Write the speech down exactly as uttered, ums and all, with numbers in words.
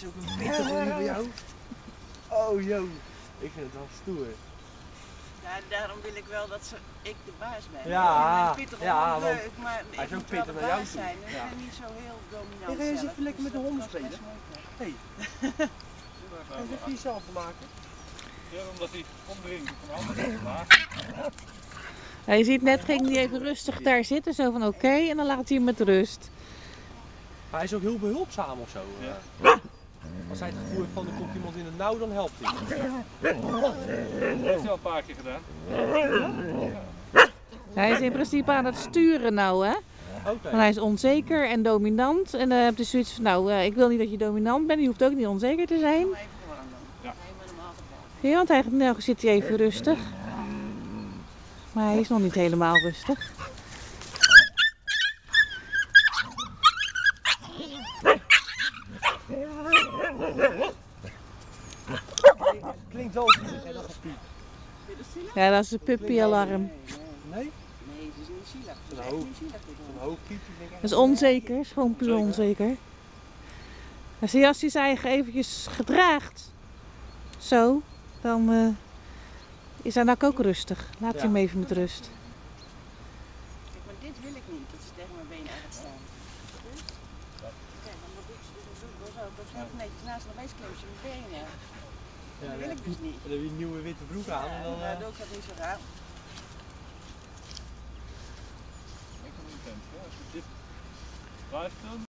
Is ook een witte onder bij jou? Oh joh, ik vind het wel stoer. Ja, daarom wil ik wel dat ze, ik de baas ben. Ja, ik ben ja, leuk, want maar hij ik is ook pittig naar jou toe. Zijn. Ja. Ik ben niet zo heel dominant. Ik ga eens even lekker met de honden spelen. Hé, en zit je zelf te maken? Ja, omdat hij omdringt van anderen laag. Ja, je ziet net ging hij even rustig daar zitten, zo van oké, okay, en dan laat hij hem met rust. Maar hij is ook heel behulpzaam of zo. Ja. Uh. Als hij het gevoel heeft van er komt iemand in het nauw, dan helpt hij. Dat heeft hij al een paar keer gedaan. Ja. Hij is in principe aan het sturen nou, hè? Okay. Want hij is onzeker en dominant. En dan heb je zoiets van, nou, uh, ik wil niet dat je dominant bent, je hoeft ook niet onzeker te zijn. Ja, ja, want hij, nou, zit hij even rustig. Maar hij is nog niet helemaal rustig. Klinkt wel zielig, hè, dat is piep. Ja, dat is een puppy-alarm. Nee? Nee, het is niet zielig. Het is niet zielig. Dat is onzeker, is gewoon puur onzeker. Als hij als hij zich eventjes gedraagt, zo, dan uh, is hij nou ook rustig. Laat hij ja. hem even met rust. Kijk, maar dit wil ik niet, dat ze tegen mijn benen uitstaan. Dus, kijk, dan doe ik ze zo, dat is heel netjes naast mijn meesklemt ze mijn benen. Ja, dat wil ik dus niet. Dan heb je een nieuwe witte broek aan. Ja, dan, uh... dat doe ik dat niet zo raar. Als je dit blijft doen,